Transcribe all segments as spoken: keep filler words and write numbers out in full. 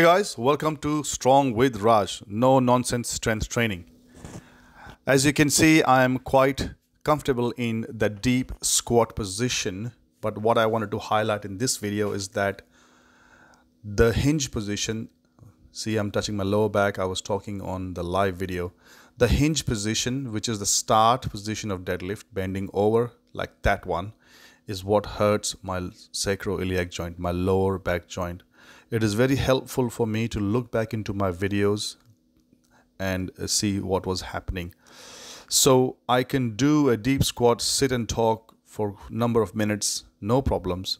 Hey guys, welcome to Strong with Raj, no nonsense strength training. As you can see, I am quite comfortable in the deep squat position, but what I wanted to highlight in this video is that the hinge position, see I'm touching my lower back, I was talking on the live video, the hinge position, which is the start position of deadlift, bending over like that one, is what hurts my sacroiliac joint, my lower back joint. It is very helpful for me to look back into my videos and see what was happening. So I can do a deep squat, sit and talk for a number of minutes, no problems.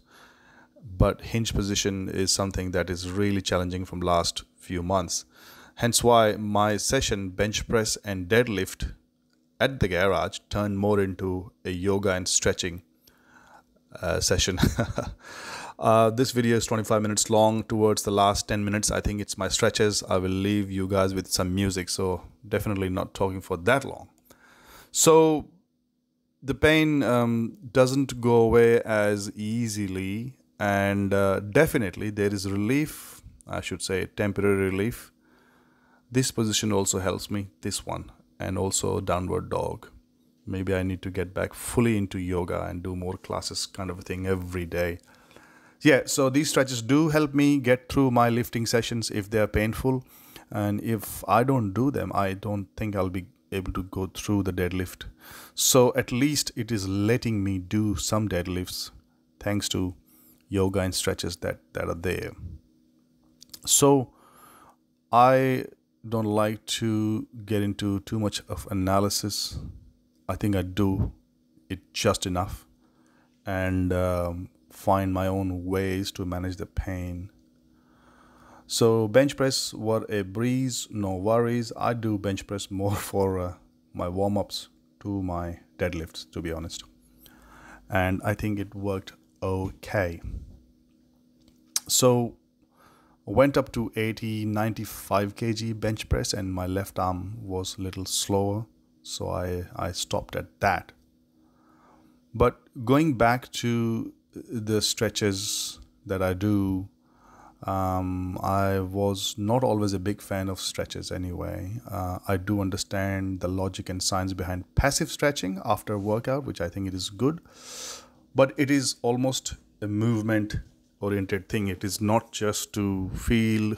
But hinge position is something that is really challenging from last few months. Hence why my session bench press and deadlift at the garage turned more into a yoga and stretching uh, session. Uh, this video is twenty-five minutes long. Towards the last ten minutes, I think it's my stretches. I will leave you guys with some music, so definitely not talking for that long. So the pain um, doesn't go away as easily, and uh, definitely there is relief. I should say temporary relief. This position also helps me, this one, and also downward dog. Maybe I need to get back fully into yoga and do more classes kind of a thing every day. Yeah, so these stretches do help me get through my lifting sessions if they are painful. And if I don't do them, I don't think I'll be able to go through the deadlift. So at least it is letting me do some deadlifts thanks to yoga and stretches that, that are there. So I don't like to get into too much of analysis. I think I do it just enough. And Um, find my own ways to manage the pain. So bench press, what a breeze, no worries. I do bench press more for uh, my warm-ups to my deadlifts, to be honest. And I think it worked okay. So went up to eighty, ninety-five kilogram bench press and my left arm was a little slower. So I, I stopped at that. But going back to the stretches that I do, um, I was not always a big fan of stretches anyway. Uh, I do understand the logic and science behind passive stretching after a workout, which I think it is good. But it is almost a movement-oriented thing. It is not just to feel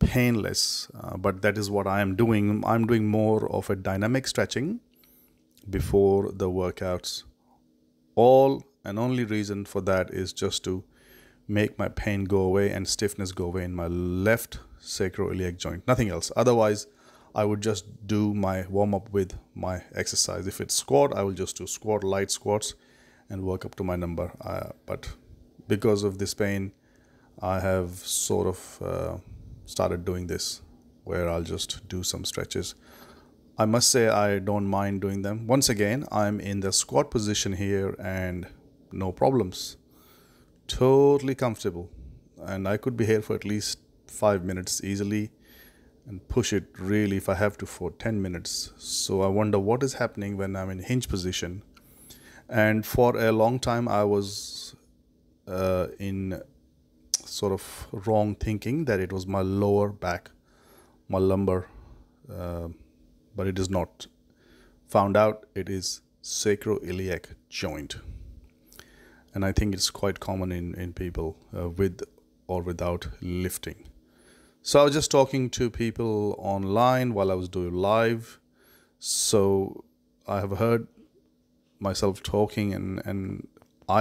painless, uh, but that is what I am doing. I'm doing more of a dynamic stretching before the workouts. All And only reason for that is just to make my pain go away and stiffness go away in my left sacroiliac joint. Nothing else. Otherwise, I would just do my warm-up with my exercise. If it's squat, I will just do squat, light squats and work up to my number. Uh, but because of this pain, I have sort of uh, started doing this where I'll just do some stretches. I must say I don't mind doing them. Once again, I'm in the squat position here and no problems, totally comfortable, and I could be here for at least five minutes easily and push it really if I have to for ten minutes. So I wonder what is happening when I'm in hinge position. And for a long time I was uh, in sort of wrong thinking that it was my lower back, my lumbar, uh, but it is not. Found out it is sacroiliac joint. And I think it's quite common in, in people uh, with or without lifting. So I was just talking to people online while I was doing live. So I have heard myself talking and, and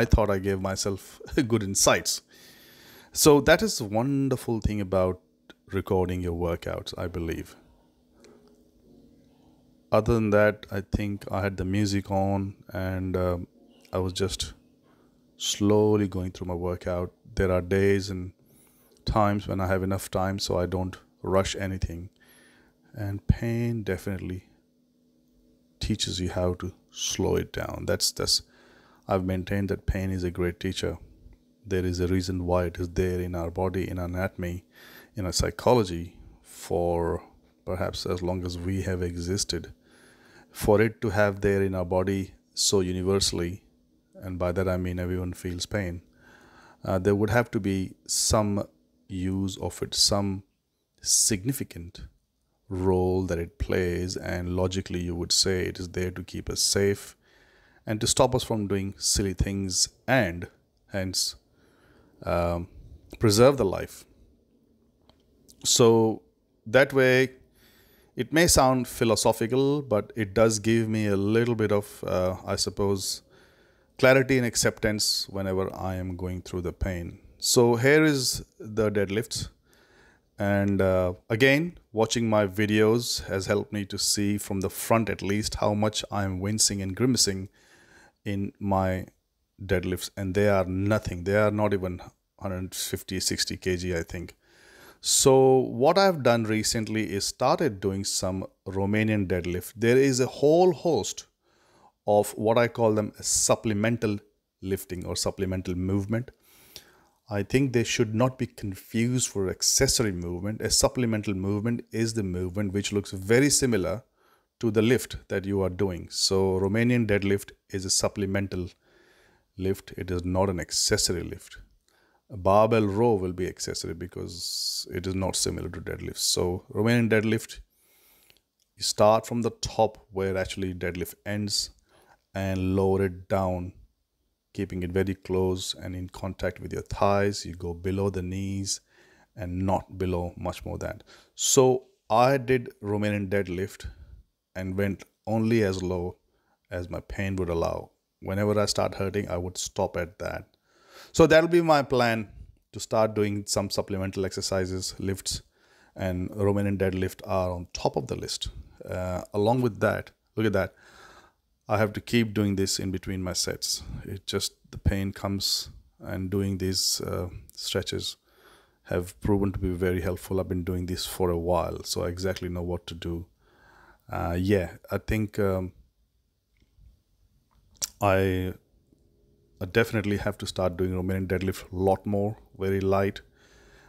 I thought I gave myself good insights. So that is the wonderful thing about recording your workouts, I believe. Other than that, I think I had the music on and um, I was just slowly going through my workout. There are days and times when I have enough time, so I don't rush anything. And pain definitely teaches you how to slow it down. That's that's I've maintained that pain is a great teacher. There is a reason why it is there in our body, in our anatomy, in our psychology, for perhaps as long as we have existed. For it to have there in our body so universally, and by that I mean everyone feels pain, uh, there would have to be some use of it, some significant role that it plays, and logically you would say it is there to keep us safe and to stop us from doing silly things, and hence um, preserve the life. So that way, it may sound philosophical, but it does give me a little bit of, uh, I suppose, clarity and acceptance whenever I am going through the pain. So here is the deadlifts. And uh, again, watching my videos has helped me to see from the front at least how much I am wincing and grimacing in my deadlifts. And they are nothing. They are not even one fifty, sixty kilograms, I think. So what I've done recently is started doing some Romanian deadlift. There is a whole host of what I call them supplemental lifting or supplemental movement. I think they should not be confused for accessory movement. A supplemental movement is the movement which looks very similar to the lift that you are doing. So Romanian deadlift is a supplemental lift. It is not an accessory lift. A barbell row will be accessory because it is not similar to deadlifts. So Romanian deadlift, you start from the top where actually deadlift ends and lower it down, keeping it very close and in contact with your thighs. You go below the knees and not below much more than. So I did Romanian deadlift and went only as low as my pain would allow. Whenever I start hurting, I would stop at that. So that'll be my plan, to start doing some supplemental exercises, lifts, and Romanian deadlift are on top of the list. Uh, along with that, look at that. I have to keep doing this in between my sets. It just, the pain comes, and doing these uh, stretches have proven to be very helpful. I've been doing this for a while, so I exactly know what to do. Uh, yeah, I think um, I, I definitely have to start doing Romanian deadlift a lot more, very light,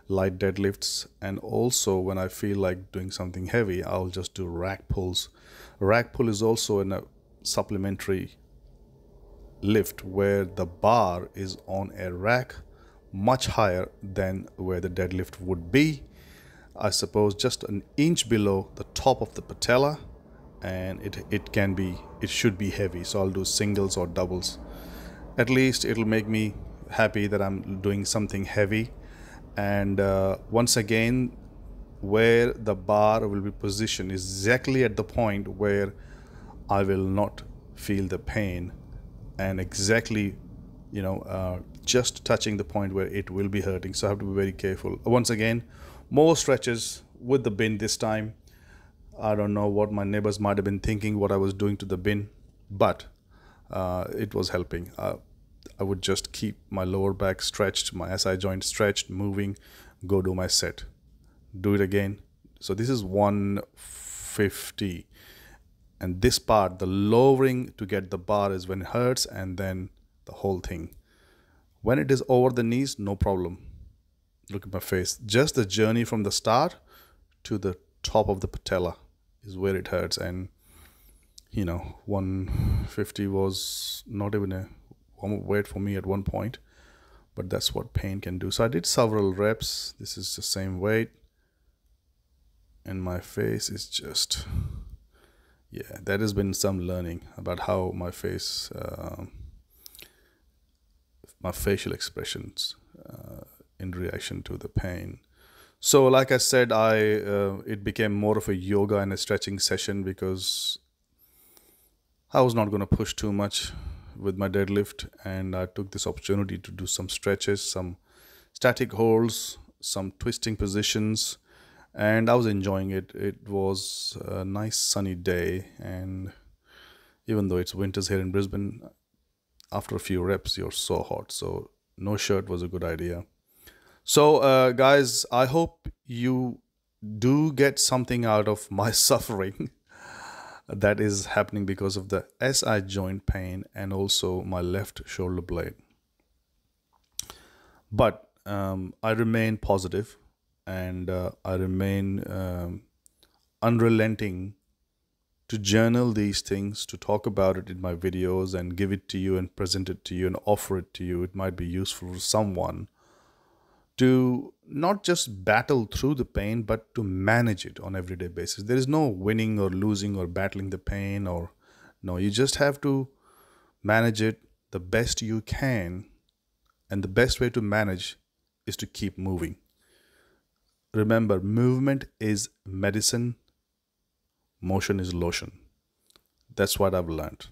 light deadlifts. And also when I feel like doing something heavy, I'll just do rack pulls. Rack pull is also in a supplementary lift where the bar is on a rack much higher than where the deadlift would be, I suppose just an inch below the top of the patella, and it it can be it should be heavy. So I'll do singles or doubles. At least it'll make me happy that I'm doing something heavy. And uh, once again, where the bar will be positioned is exactly at the point where I will not feel the pain, and exactly, you know, uh, just touching the point where it will be hurting. So I have to be very careful. Once again, more stretches with the bin this time. I don't know what my neighbors might have been thinking, what I was doing to the bin, but uh, it was helping. Uh, I would just keep my lower back stretched, my S I joint stretched, moving, go do my set. Do it again. So this is one fifty. And this part, the lowering to get the bar, is when it hurts, and then the whole thing. When it is over the knees, no problem. Look at my face. Just the journey from the start to the top of the patella is where it hurts. And, you know, one fifty was not even a warm-up weight for me at one point. But that's what pain can do. So I did several reps. This is the same weight. And my face is just... yeah, that has been some learning about how my face, uh, my facial expressions uh, in reaction to the pain. So like I said, I uh, it became more of a yoga and a stretching session because I was not going to push too much with my deadlift, and I took this opportunity to do some stretches, some static holds, some twisting positions. And I was enjoying it. It was a nice sunny day, and even though it's winters here in Brisbane, after a few reps you're so hot, so no shirt was a good idea. So uh, guys, I hope you do get something out of my suffering that is happening because of the S I joint pain and also my left shoulder blade. But um, I remain positive. And uh, I remain um, unrelenting to journal these things, to talk about it in my videos and give it to you and present it to you and offer it to you. It might be useful to someone to not just battle through the pain, but to manage it on everyday basis. There is no winning or losing or battling the pain, or no, you just have to manage it the best you can. And the best way to manage is to keep moving. Remember, movement is medicine. Motion is lotion. That's what I've learned.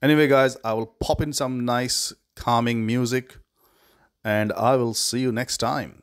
Anyway, guys, I will pop in some nice calming music, and I will see you next time.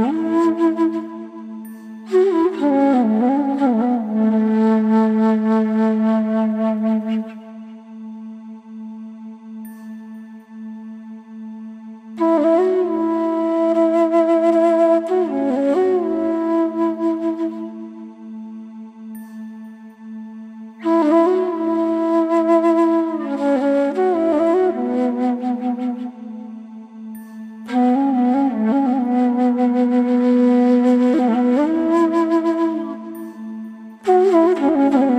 Oh,